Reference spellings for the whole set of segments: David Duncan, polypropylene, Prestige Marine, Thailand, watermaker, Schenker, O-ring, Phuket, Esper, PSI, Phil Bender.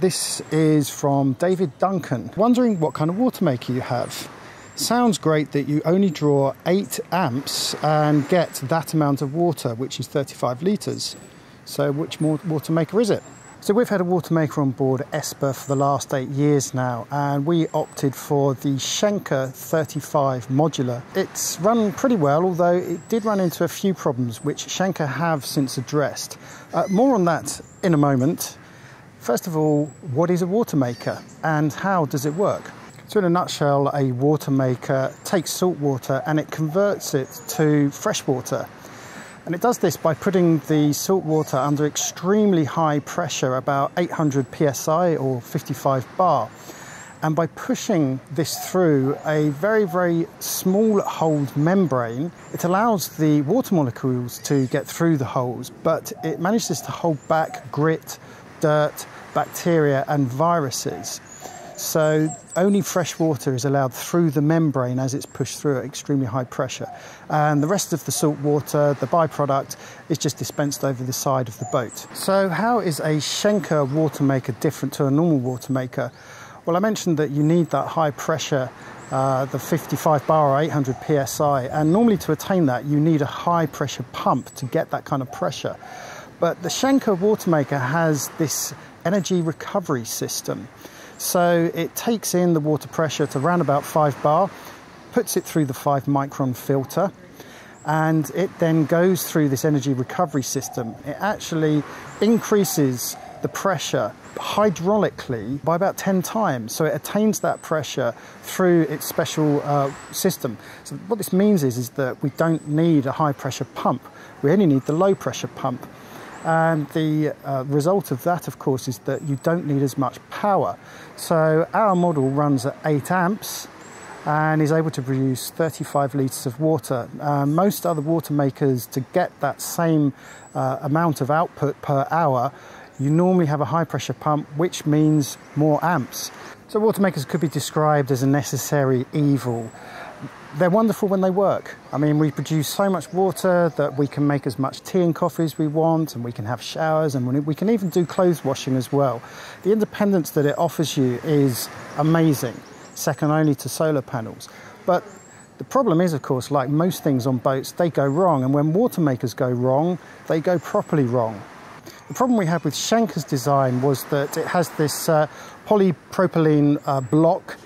This is from David Duncan. Wondering what kind of water maker you have. Sounds great that you only draw 8 amps and get that amount of water, which is 35 litres. So which water maker is it? So we've had a water maker on board Esper for the last 8 years now, and we opted for the Schenker 35 modular. It's run pretty well, although it did run into a few problems which Schenker have since addressed. More on that in a moment. First of all, what is a water maker and how does it work? So in a nutshell, a water maker takes salt water and it converts it to fresh water. And it does this by putting the salt water under extremely high pressure, about 800 PSI or 55 bar. And by pushing this through a very, very small holed membrane, it allows the water molecules to get through the holes, but it manages to hold back grit, dirt, bacteria and viruses. So only fresh water is allowed through the membrane as it's pushed through at extremely high pressure. And the rest of the salt water, the byproduct, is just dispensed over the side of the boat. So how is a Schenker water maker different to a normal water maker? Well, I mentioned that you need that high pressure, the 55 bar or 800 PSI, and normally to attain that you need a high pressure pump to get that kind of pressure. But the Schenker water maker has this energy recovery system. So it takes in the water pressure to around about 5 bar, puts it through the 5-micron filter, and it then goes through this energy recovery system. It actually increases the pressure hydraulically by about 10 times. So it attains that pressure through its special system. So what this means is that we don't need a high pressure pump. We only need the low pressure pump. And the result of that, of course, is that you don't need as much power. So our model runs at 8 amps and is able to produce 35 litres of water. Most other water makers, to get that same amount of output per hour, you normally have a high pressure pump, which means more amps. So water makers could be described as a necessary evil. They're wonderful when they work. I mean, we produce so much water that we can make as much tea and coffee as we want, and we can have showers, and we can even do clothes washing as well. The independence that it offers you is amazing, second only to solar panels. But the problem is, of course, like most things on boats, they go wrong, and when water makers go wrong, they go properly wrong. The problem we had with Schenker's design was that it has this polypropylene block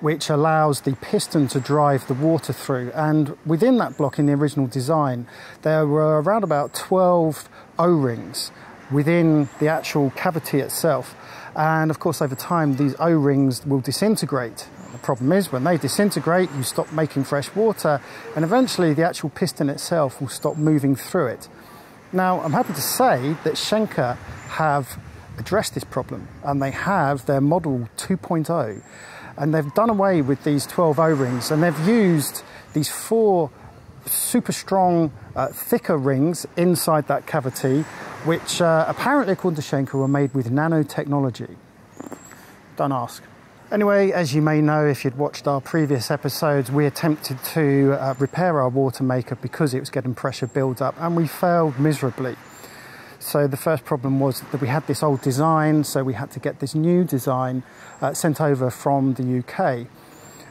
which allows the piston to drive the water through. And within that block in the original design, there were around about 12 O-rings within the actual cavity itself. And of course, over time, these O-rings will disintegrate. The problem is when they disintegrate, you stop making fresh water, and eventually the actual piston itself will stop moving through it. Now, I'm happy to say that Schenker have addressed this problem, and they have their model 2.0. And they've done away with these 12 O-rings, and they've used these 4 super strong, thicker rings inside that cavity, which apparently, according to Schenker, were made with nanotechnology. Don't ask. Anyway, as you may know, if you'd watched our previous episodes, we attempted to repair our water maker because it was getting pressure build-up, and we failed miserably. So the first problem was that we had this old design, so we had to get this new design sent over from the UK.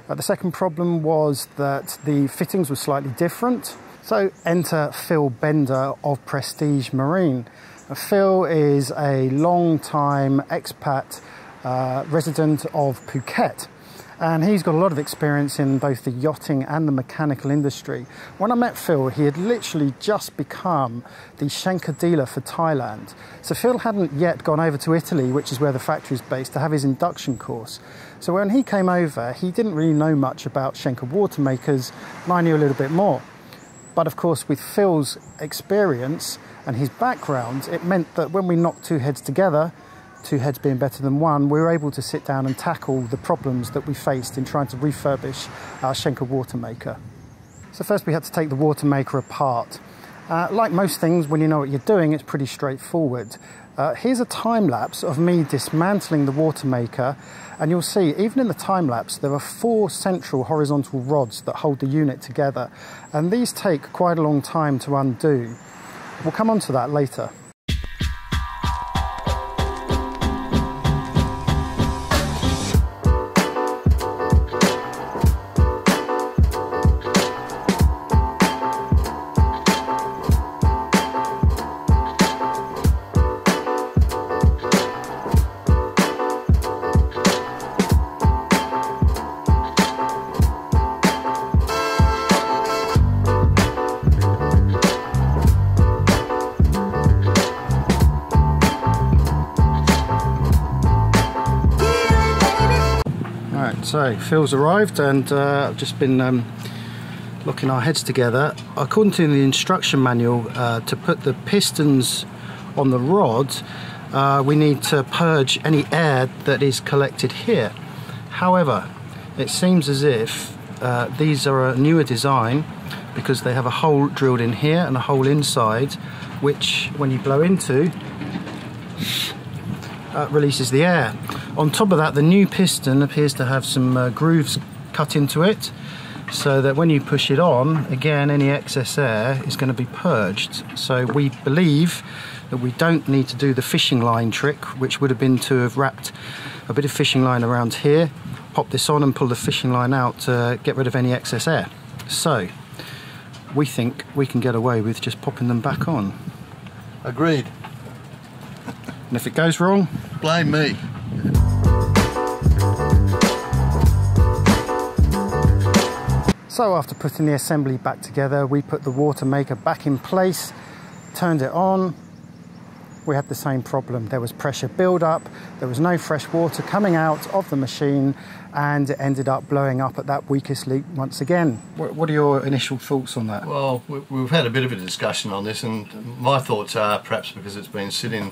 The second problem was that the fittings were slightly different. So enter Phil Bender of Prestige Marine. Phil is a long-time expat resident of Phuket. And he's got a lot of experience in both the yachting and the mechanical industry. When I met Phil, he had literally just become the Schenker dealer for Thailand. So Phil hadn't yet gone over to Italy, which is where the factory is based, to have his induction course. So when he came over, he didn't really know much about Schenker water makers, and I knew a little bit more. But of course, with Phil's experience and his background, it meant that when we knocked two heads together, two heads being better than one, we were able to sit down and tackle the problems that we faced in trying to refurbish our Schenker water maker. So first we had to take the water maker apart. Like most things, when you know what you're doing, it's pretty straightforward. Here's a time lapse of me dismantling the water maker, and you'll see even in the time lapse there are 4 central horizontal rods that hold the unit together, and these take quite a long time to undo. We'll come on to that later. Right, so Phil's arrived and I've just been locking our heads together. According to the instruction manual, to put the pistons on the rod, we need to purge any air that is collected here. However, it seems as if these are a newer design because they have a hole drilled in here and a hole inside, which when you blow into, releases the air. On top of that, the new piston appears to have some grooves cut into it, so that when you push it on, again, any excess air is going to be purged. So we believe that we don't need to do the fishing line trick, which would have been to have wrapped a bit of fishing line around here, pop this on and pull the fishing line out to get rid of any excess air. So we think we can get away with just popping them back on. Agreed. And if it goes wrong, blame me. So after putting the assembly back together, we put the water maker back in place, turned it on. We had the same problem. There was pressure build up, there was no fresh water coming out of the machine, and it ended up blowing up at that weakest leak once again. What are your initial thoughts on that? Well, we've had a bit of a discussion on this, and my thoughts are perhaps because it's been sitting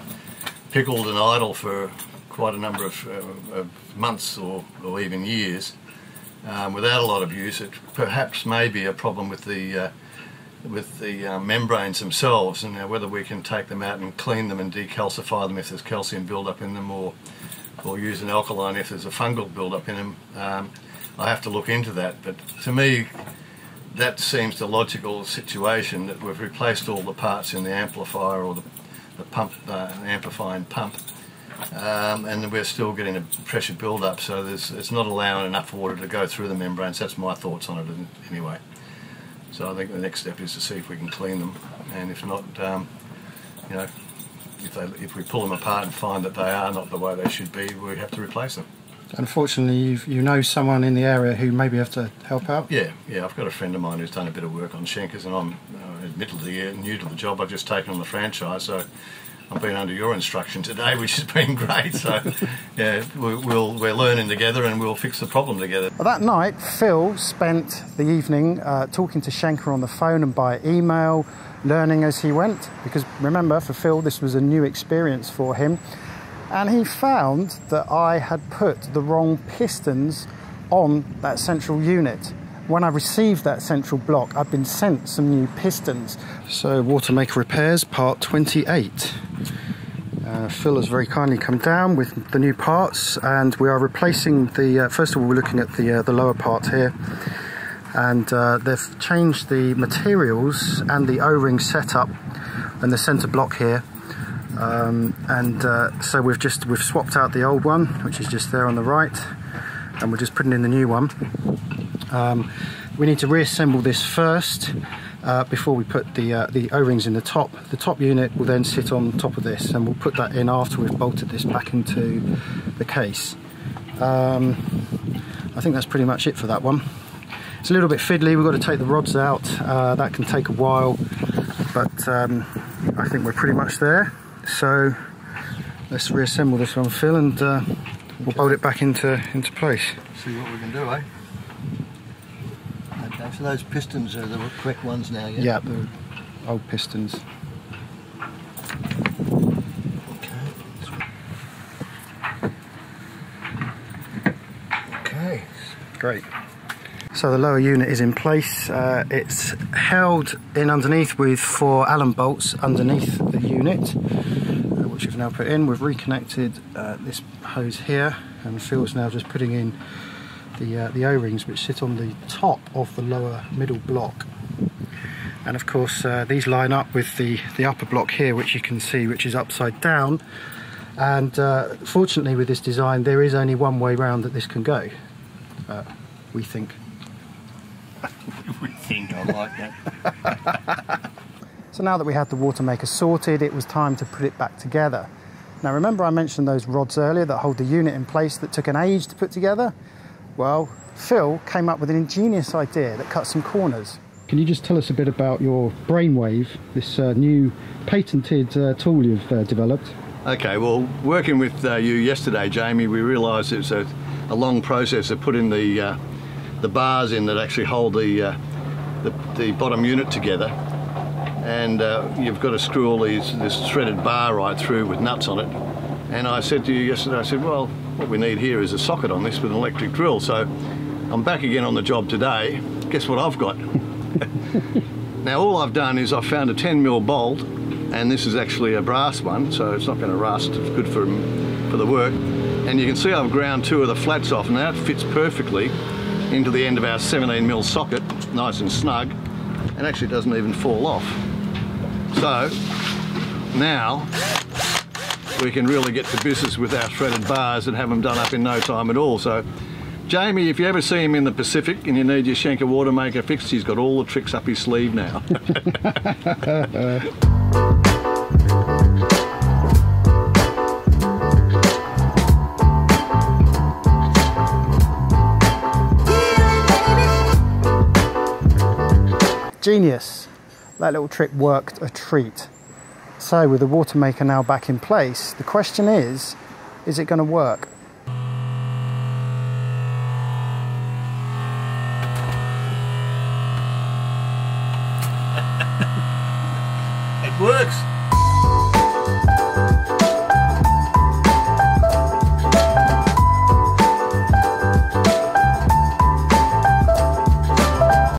pickled and idle for quite a number of months or even years, without a lot of use. It perhaps may be a problem with the membranes themselves, and whether we can take them out and clean them and decalcify them if there's calcium buildup in them, or use an alkaline if there's a fungal buildup in them. I have to look into that, but to me that seems the logical situation, that we've replaced all the parts in the amplifier or the pump, amplifying pump, and we're still getting a pressure build-up, so it's not allowing enough water to go through the membranes. That's my thoughts on it anyway. So I think the next step is to see if we can clean them, and if not, you know, if we pull them apart and find that they are not the way they should be, we have to replace them. Unfortunately, you know someone in the area who maybe have to help out? Yeah, I've got a friend of mine who's done a bit of work on Schenkers, and I'm admittedly new to the job. I've just taken on the franchise, so I've been under your instruction today, which has been great. So yeah, we're learning together and we'll fix the problem together. Well, that night, Phil spent the evening talking to Schenker on the phone and by email, learning as he went, because remember, for Phil, this was a new experience for him. And he found that I had put the wrong pistons on that central unit. When I received that central block, I've been sent some new pistons. So, water maker repairs, part 28. Phil has very kindly come down with the new parts, and we are replacing the, first of all, we're looking at the lower part here. And they've changed the materials and the O-ring setup and the center block here. So we've swapped out the old one, which is just there on the right, and we're just putting in the new one. We need to reassemble this first before we put the O-rings in the top. The top unit will then sit on top of this, and we'll put that in after we've bolted this back into the case. I think that's pretty much it for that one. It's a little bit fiddly, we've got to take the rods out. That can take a while, but I think we're pretty much there. So let's reassemble this one, Phil, and we'll bolt it back into place. See what we can do, eh? Okay, so those pistons are the correct ones now, yeah? Yeah, the old pistons. Okay. Great. So the lower unit is in place. It's held in underneath with 4 Allen bolts underneath the unit, which we've now put in. We've reconnected this hose here, and Phil's now just putting in the O-rings, which sit on the top of the lower middle block. And of course, these line up with the upper block here, which you can see, which is upside down. And fortunately, with this design, there is only one way round that this can go, we think. We think, I like that. So now that we had the water maker sorted, it was time to put it back together. Now remember I mentioned those rods earlier that hold the unit in place that took an age to put together? Well, Phil came up with an ingenious idea that cut some corners. Can you just tell us a bit about your brainwave, this new patented tool you've developed? Okay, well, working with you yesterday, Jamie, we realised it's a a long process. They put in the bars in that actually hold the bottom unit together, and you've got to screw all this threaded bar right through with nuts on it. And I said to you yesterday, I said, well, what we need here is a socket on this with an electric drill. So I'm back again on the job today. Guess what I've got? Now all I've done is I've found a 10mm bolt, and this is actually a brass one, so it's not going to rust. It's good for the work. And you can see I've ground two of the flats off, and that fits perfectly into the end of our 17mm socket, nice and snug, and actually doesn't even fall off. So now we can really get to business with our threaded bars and have them done up in no time at all. So Jamie, if you ever see him in the Pacific and you need your Schenker water maker fixed, he's got all the tricks up his sleeve now. Genius. That little trick worked a treat. So with the water maker now back in place, the question is it going to work? It works.